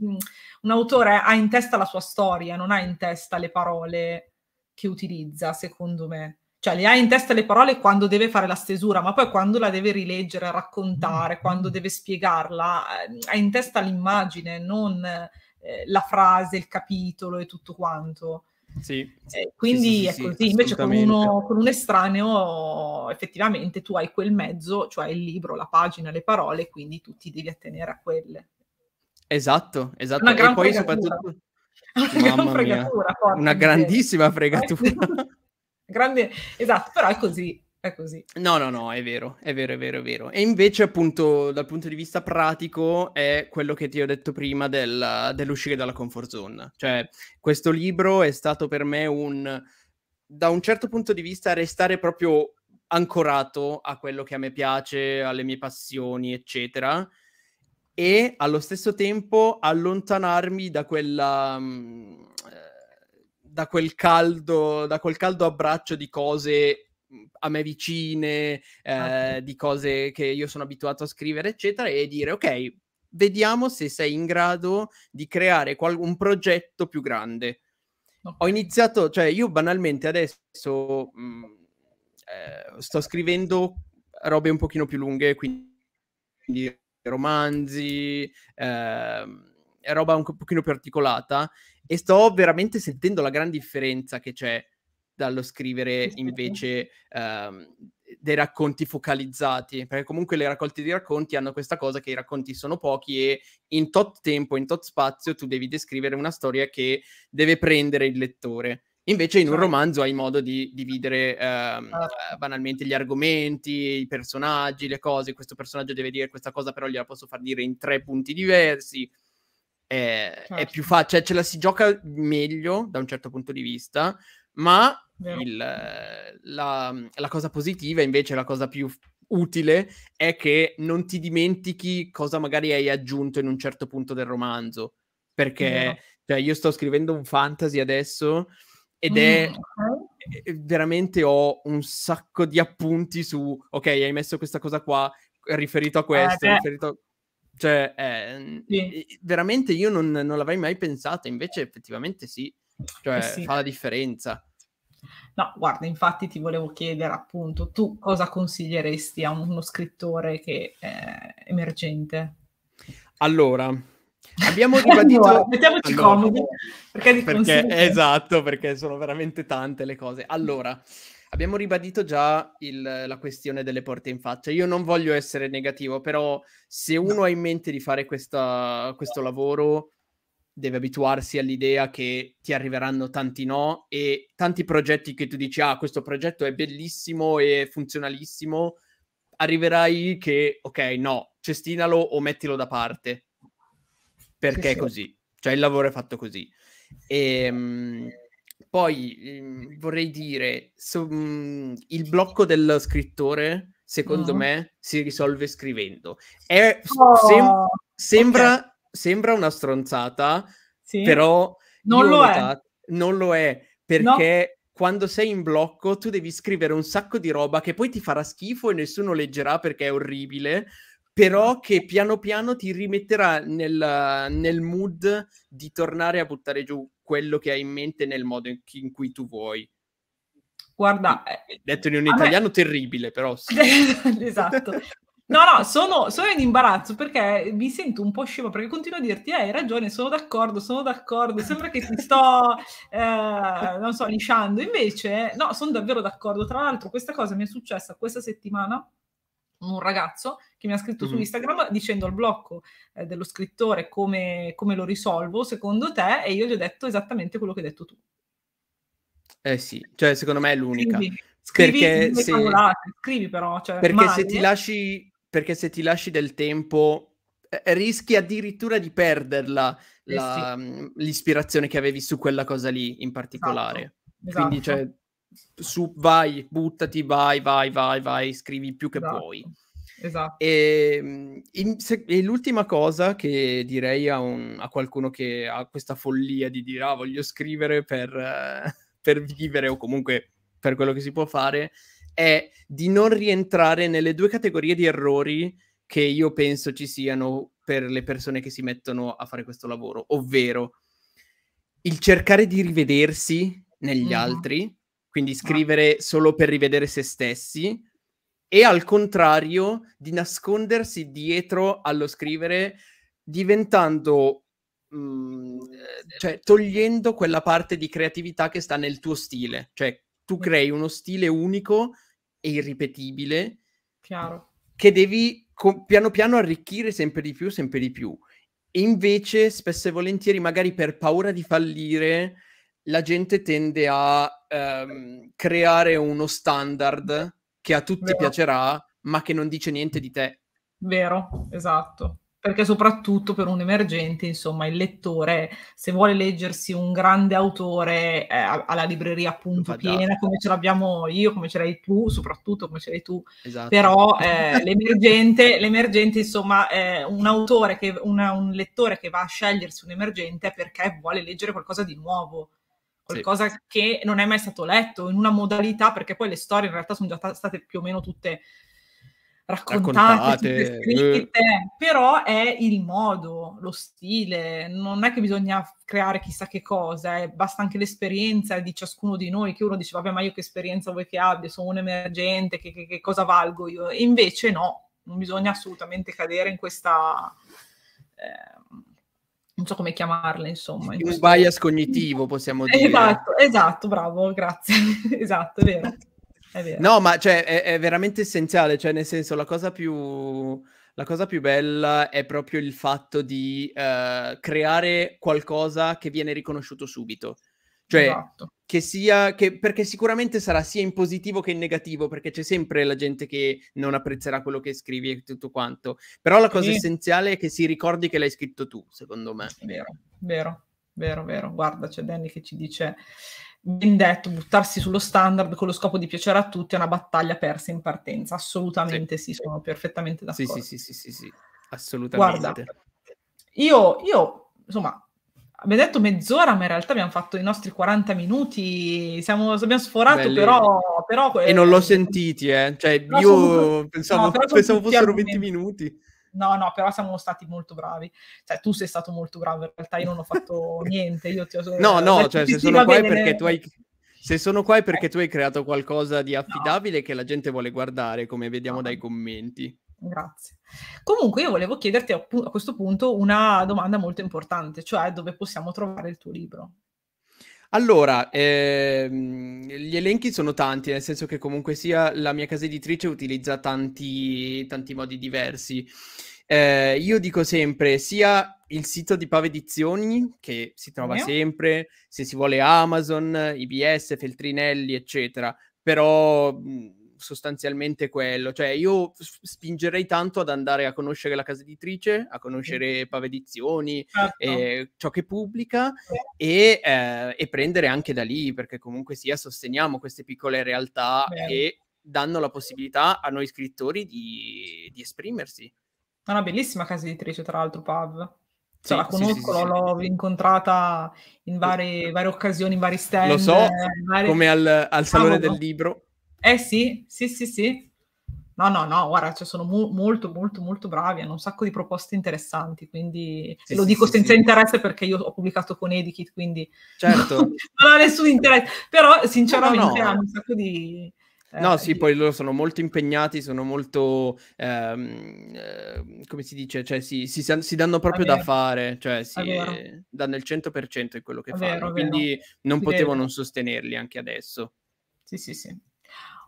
autore ha in testa la sua storia, non ha in testa le parole che utilizza, secondo me. Cioè le ha in testa le parole quando deve fare la stesura, ma poi quando la deve rileggere, raccontare, quando deve spiegarla, ha in testa l'immagine, non eh, la frase, il capitolo e tutto quanto. Sì. Eh, quindi sì, sì, è sì, così. Sì, invece con, uno, con un estraneo effettivamente tu hai quel mezzo, cioè il libro, la pagina, le parole, quindi tu ti devi attenere a quelle. Esatto, esatto. Una gran e poi fregatura. Soprattutto... Una, gran fregatura, forte, una grandissima fregatura. Grande, esatto, però è così, è così. No, no, no, è vero, è vero, è vero, è vero. E invece appunto dal punto di vista pratico è quello che ti ho detto prima del, dell'uscire dalla comfort zone. Cioè questo libro è stato per me un, da un certo punto di vista, restare proprio ancorato a quello che a me piace, alle mie passioni, eccetera, e allo stesso tempo allontanarmi da quella... Mh, da quel caldo, da quel caldo abbraccio di cose a me vicine, eh, ah, sì. di cose che io sono abituato a scrivere, eccetera, e dire, ok, vediamo se sei in grado di creare un progetto più grande. No. Ho iniziato, cioè io banalmente adesso mh, eh, sto scrivendo robe un pochino più lunghe, quindi romanzi, eh, roba un pochino più articolata, e sto veramente sentendo la gran differenza che c'è dallo scrivere invece um, dei racconti focalizzati, perché comunque le raccolte di racconti hanno questa cosa che i racconti sono pochi e in tot tempo, in tot spazio tu devi descrivere una storia che deve prendere il lettore. Invece in un romanzo hai modo di dividere um, banalmente gli argomenti, i personaggi, le cose, questo personaggio deve dire questa cosa però gliela posso far dire in tre punti diversi. È, certo. è più facile, cioè ce la si gioca meglio da un certo punto di vista, ma il, la, la cosa positiva, invece la cosa più utile, è che non ti dimentichi cosa magari hai aggiunto in un certo punto del romanzo, perché cioè, io sto scrivendo un fantasy adesso ed è mm. veramente ho un sacco di appunti su, ok, hai messo questa cosa qua, riferito a questo, eh, riferito a... Cioè, eh, sì. veramente io non, non l'avrei mai pensato, invece effettivamente sì, cioè eh sì. fa la differenza. No, guarda, infatti ti volevo chiedere appunto, tu cosa consiglieresti a uno scrittore che è emergente? Allora, abbiamo ribadito... allora, mettiamoci allora, comodi, perché di perché, esatto, perché sono veramente tante le cose. Allora... Abbiamo ribadito già il, la questione delle porte in faccia. Io non voglio essere negativo, però se uno no. ha in mente di fare questa, questo lavoro, deve abituarsi all'idea che ti arriveranno tanti no e tanti progetti che tu dici, ah, questo progetto è bellissimo e funzionalissimo, arriverai che, ok, no, cestinalo o mettilo da parte. Perché sì, sì. così. Cioè il lavoro è fatto così. E... Mh, Poi mh, vorrei dire, so, mh, il blocco del scrittore, secondo oh. me, si risolve scrivendo. È, oh. sem sembra, okay. sembra una stronzata, sì. però non lo, è. non lo è, perché no. quando sei in blocco tu devi scrivere un sacco di roba che poi ti farà schifo e nessuno leggerà perché è orribile, però che piano piano ti rimetterà nel, nel mood di tornare a buttare giù quello che hai in mente nel modo in, chi, in cui tu vuoi. Guarda, detto in un italiano me... terribile, però sì. Esatto. No, no, sono, sono in imbarazzo perché mi sento un po' scema, perché continuo a dirti, eh, hai ragione, sono d'accordo, sono d'accordo, sembra che ti sto, eh, non so, lisciando. Invece, no, sono davvero d'accordo. Tra l'altro, questa cosa mi è successa questa settimana, un ragazzo che mi ha scritto mm. su Instagram dicendo al blocco eh, dello scrittore come, come lo risolvo, secondo te, e io gli ho detto esattamente quello che hai detto tu. Eh sì, cioè secondo me è l'unica. Scrivi, scrivi, perché se... scrivi però, cioè, perché male. se ti lasci... Perché se ti lasci del tempo eh, rischi addirittura di perderla la, eh sì. l'ispirazione che avevi su quella cosa lì in particolare. Esatto, Quindi esatto. cioè, su, vai, buttati, vai, vai, vai, vai, scrivi più che esatto. puoi. Esatto. E, in, se, e l'ultima cosa che direi a, un, a qualcuno che ha questa follia di dire ah, voglio scrivere per, eh, per vivere o comunque per quello che si può fare, è di non rientrare nelle due categorie di errori che io penso ci siano per le persone che si mettono a fare questo lavoro, ovvero il cercare di rivedersi negli mm-hmm. altri, quindi scrivere solo per rivedere se stessi, e al contrario di nascondersi dietro allo scrivere, diventando mh, cioè togliendo quella parte di creatività che sta nel tuo stile, cioè tu crei uno stile unico e irripetibile, chiaro, che devi co- piano piano arricchire sempre di più, sempre di più. E invece, spesso e volentieri, magari per paura di fallire, la gente tende a ehm, creare uno standard che a tutti Vero. piacerà, ma che non dice niente di te. Vero, esatto. Perché soprattutto per un emergente, insomma, il lettore, se vuole leggersi un grande autore eh, alla libreria appunto piena, come ce l'abbiamo io, come ce l'hai tu, soprattutto come ce l'hai tu, esatto. però eh, l'emergente, l'emergente, insomma, eh, un autore, che, una, un lettore che va a scegliersi un emergente è perché vuole leggere qualcosa di nuovo, qualcosa sì. che non è mai stato letto, in una modalità, perché poi le storie in realtà sono già t- state più o meno tutte... raccontate, raccontate scritte, eh. però è il modo, lo stile, non è che bisogna creare chissà che cosa, eh. basta anche l'esperienza di ciascuno di noi, che uno dice vabbè ma io che esperienza vuoi che abbia, sono un emergente, che, che, che cosa valgo io? E invece no, non bisogna assolutamente cadere in questa... Eh, non so come chiamarla, insomma. Un bias cognitivo, possiamo dire. Esatto, esatto, bravo, grazie. Esatto, è vero. No, ma cioè, è, è veramente essenziale, cioè nel senso la cosa più, la cosa più bella è proprio il fatto di uh, creare qualcosa che viene riconosciuto subito, cioè esatto. che sia, che, perché sicuramente sarà sia in positivo che in negativo, perché c'è sempre la gente che non apprezzerà quello che scrivi e tutto quanto, però la cosa sì. essenziale è che si ricordi che l'hai scritto tu, secondo me. Vero, vero, vero, vero, guarda c'è Danny che ci dice... Ben detto, buttarsi sullo standard con lo scopo di piacere a tutti è una battaglia persa in partenza, assolutamente sì, sì sono perfettamente d'accordo. Sì, sì, sì, sì, sì, assolutamente. Guarda, io, io, insomma, abbiamo detto mezz'ora, ma in realtà abbiamo fatto i nostri quaranta minuti, siamo, abbiamo sforato, Belli. però... però eh, e non l'ho sentiti, eh, cioè io sono, pensavo, no, pensavo fossero venti minuti. No, no, però siamo stati molto bravi. Cioè, tu sei stato molto bravo, in realtà io non ho fatto niente. Io ti ho... No, no, cioè, se sono qua è perché tu hai... Se sono qua è perché tu hai creato qualcosa di affidabile no. che la gente vuole guardare, come vediamo no. dai commenti. Grazie. Comunque io volevo chiederti a, a questo punto una domanda molto importante, cioè dove possiamo trovare il tuo libro? Allora, ehm, gli elenchi sono tanti, nel senso che comunque sia la mia casa editrice utilizza tanti, tanti modi diversi. Eh, io dico sempre sia il sito di Pav Edizioni, che si trova yeah. sempre, se si vuole Amazon, I B S, Feltrinelli, eccetera, però mh, sostanzialmente quello. Cioè io spingerei tanto ad andare a conoscere la casa editrice, a conoscere Pav Edizioni, certo. eh, ciò che pubblica e, eh, e prendere anche da lì, perché comunque sia sosteniamo queste piccole realtà Bene. che danno la possibilità a noi scrittori di, di esprimersi. È una bellissima casa editrice, tra l'altro, Pav. Cioè, sì, la conosco, sì, sì, l'ho sì. incontrata in varie, varie occasioni, in vari stand. Lo so, vari... come al, al Salone ah, del no. Libro. Eh sì, sì, sì, sì. No, no, no, guarda, cioè sono mo- molto, molto, molto bravi, hanno un sacco di proposte interessanti, quindi sì, lo sì, dico sì, senza sì. interesse perché io ho pubblicato con Edikit, quindi certo. non ho nessun interesse. Però, sinceramente, no, no, no. hanno un sacco di... No, eh, sì, poi loro sono molto impegnati, sono molto, ehm, eh, come si dice, cioè si, si, si danno proprio da fare, cioè si, eh, danno il cento per cento di quello che vero, fanno, quindi non si potevo vede. non sostenerli anche adesso. Sì, sì, sì.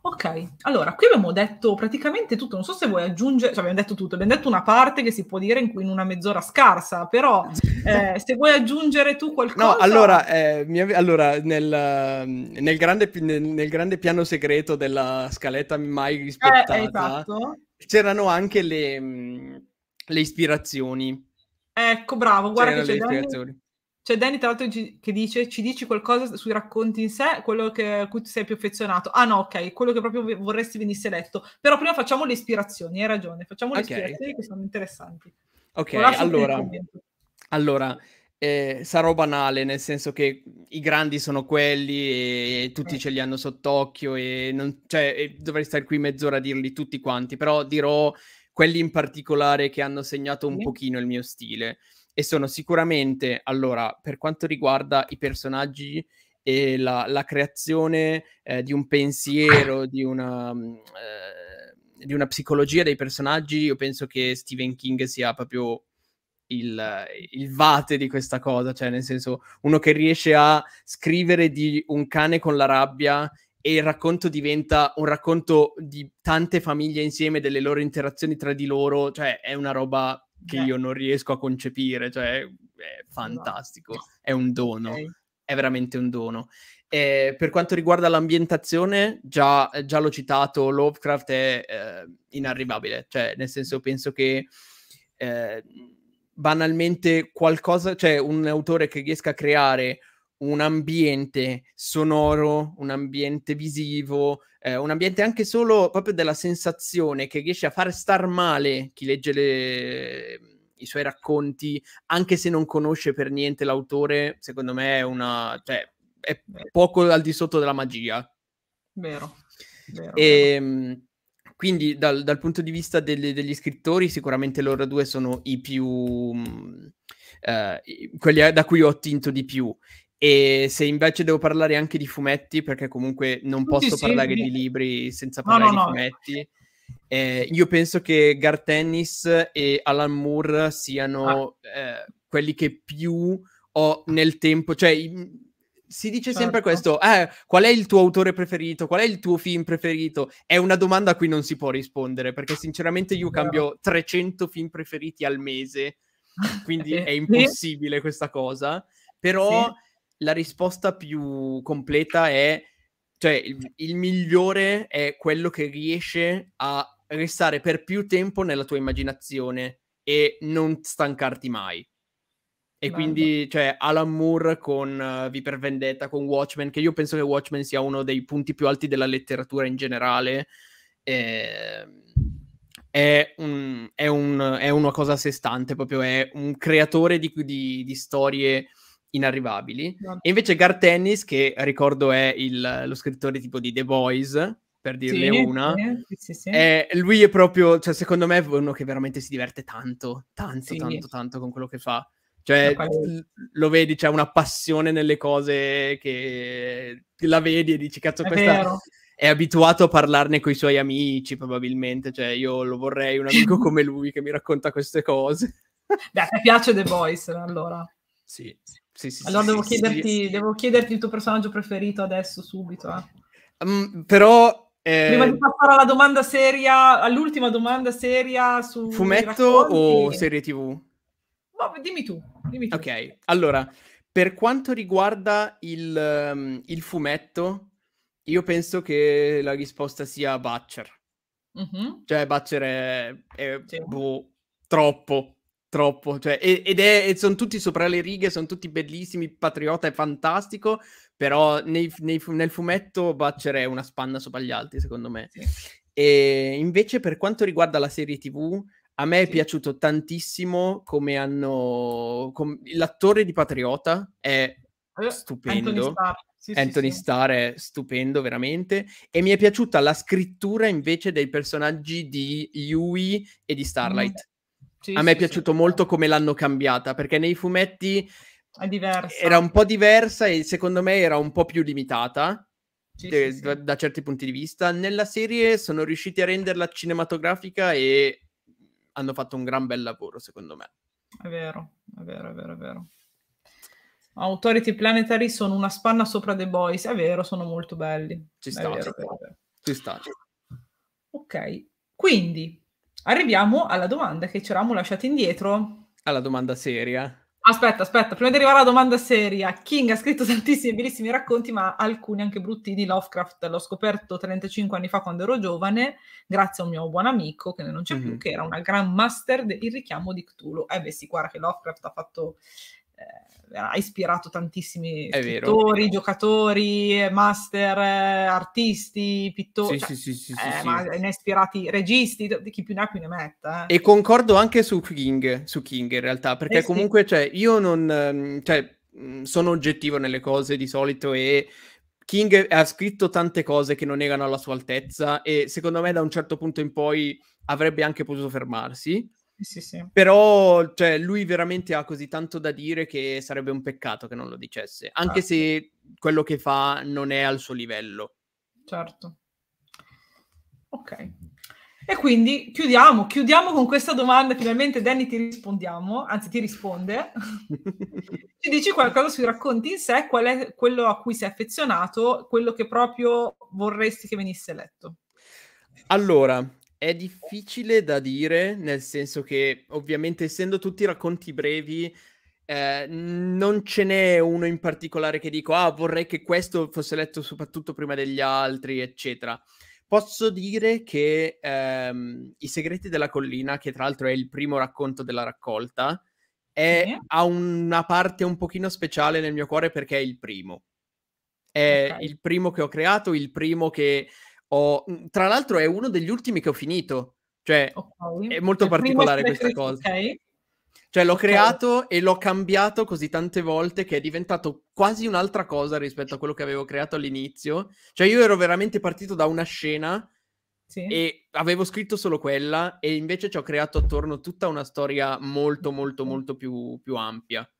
Ok, allora, qui abbiamo detto praticamente tutto, non so se vuoi aggiungere, cioè abbiamo detto tutto, abbiamo detto una parte che si può dire in cui in una mezz'ora scarsa, però eh, se vuoi aggiungere tu qualcosa... No, allora, eh, mi ave... allora nel, nel, grande, nel, nel grande piano segreto della scaletta mai rispettata, eh, esatto. c'erano anche le, le ispirazioni. Ecco, bravo, guarda c'erano che c'è le ispirazioni. C'è Danny, tra l'altro, che dice, ci dici qualcosa sui racconti in sé, quello che, a cui ti sei più affezionato. Ah no, ok, quello che proprio vorresti venisse letto. Però prima facciamo le ispirazioni, hai ragione, facciamo le okay. ispirazioni che sono interessanti. Ok, allora, allora eh, sarò banale, nel senso che i grandi sono quelli e tutti eh. ce li hanno sott'occhio e, non, cioè, e dovrei stare qui mezz'ora a dirli tutti quanti, però dirò quelli in particolare che hanno segnato un sì. pochino il mio stile. E sono sicuramente, allora, per quanto riguarda i personaggi e la, la creazione eh, di un pensiero, di una, eh, di una psicologia dei personaggi, io penso che Stephen King sia proprio il, il vate di questa cosa, cioè nel senso uno che riesce a scrivere di un cane con la rabbia e il racconto diventa un racconto di tante famiglie insieme, delle loro interazioni tra di loro, cioè è una roba... che io non riesco a concepire, cioè è fantastico, è un dono, okay. è veramente un dono. E per quanto riguarda l'ambientazione, già, già l'ho citato, Lovecraft è eh, inarrivabile, cioè nel senso penso che eh, banalmente qualcosa, cioè un autore che riesca a creare un ambiente sonoro, un ambiente visivo, eh, un ambiente anche solo proprio della sensazione che riesce a far star male chi legge le... i suoi racconti, anche se non conosce per niente l'autore, secondo me è una... cioè, è poco al di sotto della magia. Vero. Vero, e... vero. Quindi dal, dal punto di vista delle, degli scrittori sicuramente loro due sono i più... Eh, quelli da cui ho attinto di più. E se invece devo parlare anche di fumetti, perché comunque non Tutti posso sì, parlare sì. di libri senza parlare no, no, di no. fumetti, eh, io penso che Garth Ennis e Alan Moore siano ah. eh, quelli che più ho nel tempo, cioè si dice certo. sempre questo, eh, qual è il tuo autore preferito, qual è il tuo film preferito, è una domanda a cui non si può rispondere, perché sinceramente io cambio trecento film preferiti al mese, quindi è impossibile questa cosa, però... Sì. La risposta più completa è, cioè il, il migliore è quello che riesce a restare per più tempo nella tua immaginazione e non stancarti mai. E Bello. quindi, cioè, Alan Moore con uh, V per Vendetta, con Watchmen, che io penso che Watchmen sia uno dei punti più alti della letteratura in generale, eh, è, un, è, un, è una cosa a sé stante, proprio è un creatore di, di, di storie... inarrivabili. No. E invece Garth Ennis, che ricordo è il, lo scrittore tipo di The Boys, per dirne sì, una, sì, sì, sì. È, lui è proprio, cioè secondo me è uno che veramente si diverte tanto, tanto, sì. tanto, tanto con quello che fa. Cioè quale... lo vedi, c'è una passione nelle cose che la vedi e dici cazzo è questa... Vero. È abituato a parlarne coi suoi amici probabilmente, cioè io lo vorrei un amico come lui che mi racconta queste cose. Beh, ti piace The Boys allora? Sì. Sì, sì, allora sì, devo, sì, chiederti, sì. devo chiederti il tuo personaggio preferito adesso, subito. Eh. Um, però... Eh, prima di passare alla domanda seria, all'ultima domanda seria su... Fumetto o serie tivù? No, dimmi tu, dimmi tu. Ok, allora, per quanto riguarda il, um, il fumetto, io penso che la risposta sia Butcher. Mm-hmm. Cioè Butcher è, è sì. boh, troppo... troppo, cioè, ed è, sono tutti sopra le righe, sono tutti bellissimi, patriota è fantastico, però nei, nei, nel fumetto Butcher è una spanna sopra gli altri, secondo me. Sì. E invece per quanto riguarda la serie tivù, a me è sì. piaciuto tantissimo come hanno... Com- l'attore di Patriota è stupendo. Anthony Star, sì, Anthony sì, Star sì. è stupendo, veramente. E mi è piaciuta la scrittura invece dei personaggi di Yui e di Starlight. Mm. Sì, a me è sì, piaciuto sì. molto come l'hanno cambiata, perché nei fumetti è diversa. Era un po' diversa e secondo me era un po' più limitata, sì, de, sì, da, da certi punti di vista. Nella serie sono riusciti a renderla cinematografica e hanno fatto un gran bel lavoro, secondo me. È vero, è vero, è vero, è vero. Authority Planetary sono una spanna sopra The Boys, è vero, sono molto belli. Ci sta, vero, ci, sta. Vero. ci sta. Ok, quindi arriviamo alla domanda che ci eravamo lasciati indietro. Alla domanda seria. Aspetta, aspetta, prima di arrivare alla domanda seria, King ha scritto tantissimi bellissimi racconti, ma alcuni anche bruttini. Lovecraft l'ho scoperto trentacinque anni fa quando ero giovane, grazie a un mio buon amico, che non c'è mm-hmm. più, che era una gran master del richiamo di Cthulhu. Eh beh sì, guarda che Lovecraft ha fatto... Eh, ha ispirato tantissimi è scrittori, vero, giocatori, master, artisti, pittori, sì, cioè, sì, sì, sì, eh, sì, ma sì. ne ha ispirati registi, chi più ne ha più ne metta. Eh. E concordo anche su King, su King in realtà, perché eh, comunque sì. cioè, io non cioè, sono oggettivo nelle cose di solito e King ha scritto tante cose che non erano alla sua altezza e secondo me da un certo punto in poi avrebbe anche potuto fermarsi. Sì, sì. Però cioè, lui veramente ha così tanto da dire che sarebbe un peccato che non lo dicesse, anche certo. se quello che fa non è al suo livello. Certo. Ok. E quindi chiudiamo, chiudiamo con questa domanda. Finalmente Danny ti rispondiamo, anzi ti risponde. Ci dici qualcosa sui racconti in sé, qual è quello a cui sei affezionato, quello che proprio vorresti che venisse letto? Allora... È difficile da dire, nel senso che ovviamente essendo tutti racconti brevi eh, non ce n'è uno in particolare che dico ah vorrei che questo fosse letto soprattutto prima degli altri eccetera. Posso dire che ehm, I segreti della collina, che tra l'altro è il primo racconto della raccolta, è, sì. ha una parte un pochino speciale nel mio cuore perché è il primo. È okay. il primo che ho creato, il primo che... Ho... Tra l'altro è uno degli ultimi che ho finito, cioè okay. è molto il particolare questa critico, cosa. Okay. Cioè l'ho okay. creato e l'ho cambiato così tante volte che è diventato quasi un'altra cosa rispetto a quello che avevo creato all'inizio. Cioè io ero veramente partito da una scena sì. e avevo scritto solo quella e invece ci ho creato attorno tutta una storia molto molto molto più, più ampia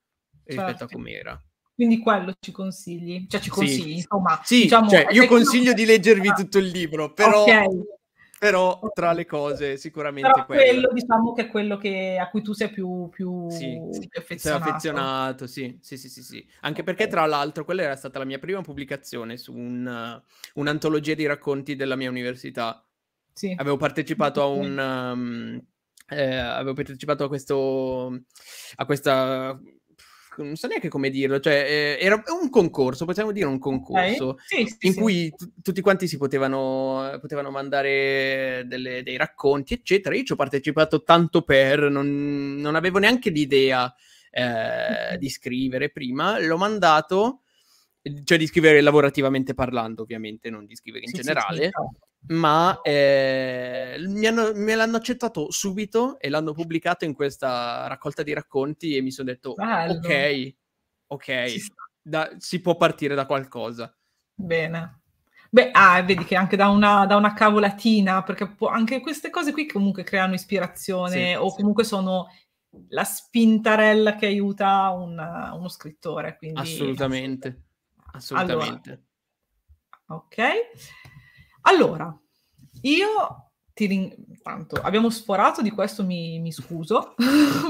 rispetto certo. a com'era. Quindi quello ci consigli? Cioè ci consigli, sì. insomma. Sì, diciamo, cioè, io consiglio non... di leggervi tutto il libro, però, okay. però tra le cose sicuramente però quello. quello. Diciamo che è quello che, a cui tu sei più, più, sì, più affezionato. Sei affezionato, sì, sì, sì, sì, sì. Anche okay. perché tra l'altro quella era stata la mia prima pubblicazione su un, un'antologia di racconti della mia università. Sì. Avevo partecipato a un... Um, eh, avevo partecipato a questo... a questa... non so neanche come dirlo, cioè eh, era un concorso, possiamo dire un concorso, okay. sì, sì, in sì. cui t- tutti quanti si potevano, potevano mandare delle, dei racconti, eccetera. Io ci ho partecipato tanto per, non, non avevo neanche l'idea eh, di scrivere prima, l'ho mandato, cioè di scrivere lavorativamente parlando ovviamente, non di scrivere in sì, generale, sì, sì. ma eh, mi hanno, me l'hanno accettato subito e l'hanno pubblicato in questa raccolta di racconti e mi sono detto Bello. ok, ok, da, si può partire da qualcosa. Bene. Beh, ah, vedi che anche da una, da una cavolatina, perché può, anche queste cose qui comunque creano ispirazione sì, o sì. comunque sono... la spintarella che aiuta un, uno scrittore, quindi... assolutamente assolutamente allora. ok allora io ti ring... tanto abbiamo sforato di questo, mi, mi scuso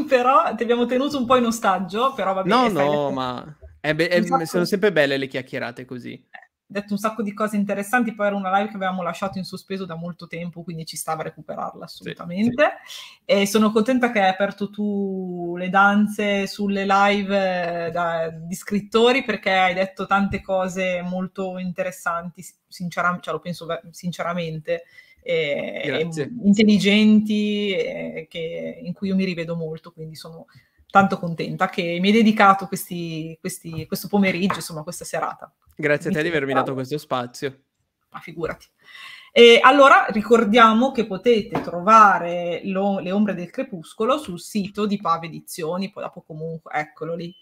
però ti abbiamo tenuto un po' in ostaggio, però va bene, no no le... ma è be- è... Sacco... sono sempre belle le chiacchierate così. Detto un sacco di cose interessanti, poi era una live che avevamo lasciato in sospeso da molto tempo, quindi ci stava a recuperarla assolutamente. Sì, sì. E sono contenta che hai aperto tu le danze sulle live da, di scrittori, perché hai detto tante cose molto interessanti, sinceramente, cioè lo penso sinceramente, e, e intelligenti, e, che, in cui io mi rivedo molto, quindi sono tanto contenta che mi hai dedicato questi, questi, questo pomeriggio, insomma questa serata. Grazie mi a te di avermi dato questo spazio. Ma figurati. E allora ricordiamo che potete trovare lo, Le ombre del crepuscolo sul sito di Pav Edizioni, poi dopo comunque, eccolo lì.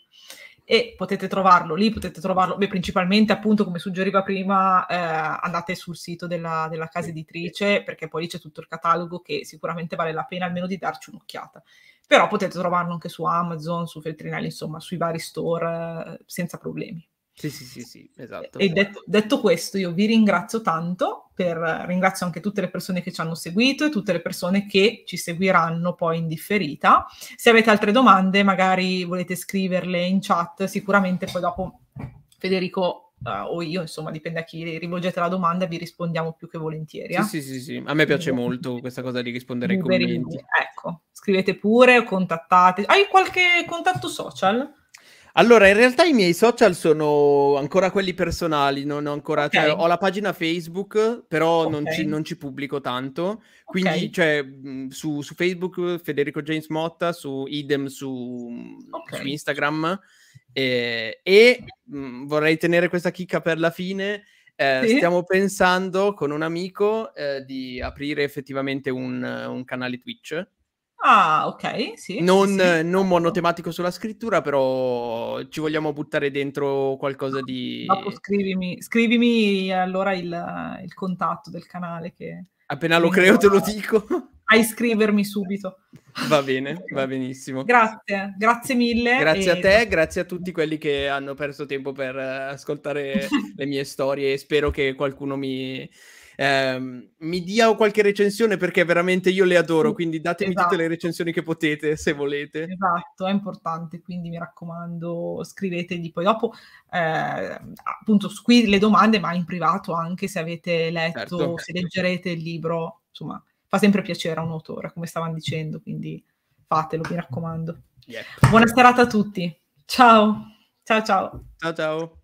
E potete trovarlo lì, potete trovarlo, beh, principalmente appunto come suggeriva prima, eh, andate sul sito della, della casa editrice, perché poi lì c'è tutto il catalogo che sicuramente vale la pena almeno di darci un'occhiata. Però potete trovarlo anche su Amazon, su Feltrinelli, insomma, sui vari store eh, senza problemi. Sì, sì, sì, sì, esatto. E detto, detto questo, io vi ringrazio tanto, per, ringrazio anche tutte le persone che ci hanno seguito e tutte le persone che ci seguiranno poi in differita. Se avete altre domande, magari volete scriverle in chat, sicuramente poi dopo Federico uh, o io, insomma, dipende a chi rivolgete la domanda, vi rispondiamo più che volentieri. Eh? Sì, sì, sì, sì, a me piace Quindi, molto questa cosa di rispondere ai commenti. Ecco, scrivete pure o contattate. Hai qualche contatto social? Allora, in realtà i miei social sono ancora quelli personali, non ho ancora... Okay. Cioè, ho la pagina Facebook, però okay. non, ci, non ci pubblico tanto, quindi okay. cioè, su, su Facebook Federico James Motta, su idem su, okay. su Instagram, eh, e mh, vorrei tenere questa chicca per la fine. Eh, sì? Stiamo pensando con un amico eh, di aprire effettivamente un, un canale Twitch. Ah, ok, sì. Non, sì. non monotematico sulla scrittura, però ci vogliamo buttare dentro qualcosa di... Dopo scrivimi, scrivimi allora il, il contatto del canale. Che appena lo creo te lo dico. A iscrivermi subito. Va bene, va benissimo. Grazie, grazie mille. Grazie e... a te, grazie a tutti quelli che hanno perso tempo per ascoltare le mie storie. Spero che qualcuno mi... Eh, mi dia qualche recensione, perché veramente io le adoro, quindi datemi esatto. tutte le recensioni che potete, se volete. Esatto, è importante, quindi mi raccomando, scrivetegli poi dopo eh, appunto qui le domande, ma in privato anche se avete letto, certo. se leggerete il libro, insomma fa sempre piacere a un autore, come stavano dicendo, quindi fatelo, mi raccomando. Yep. Buona serata a tutti, ciao ciao ciao ciao ciao.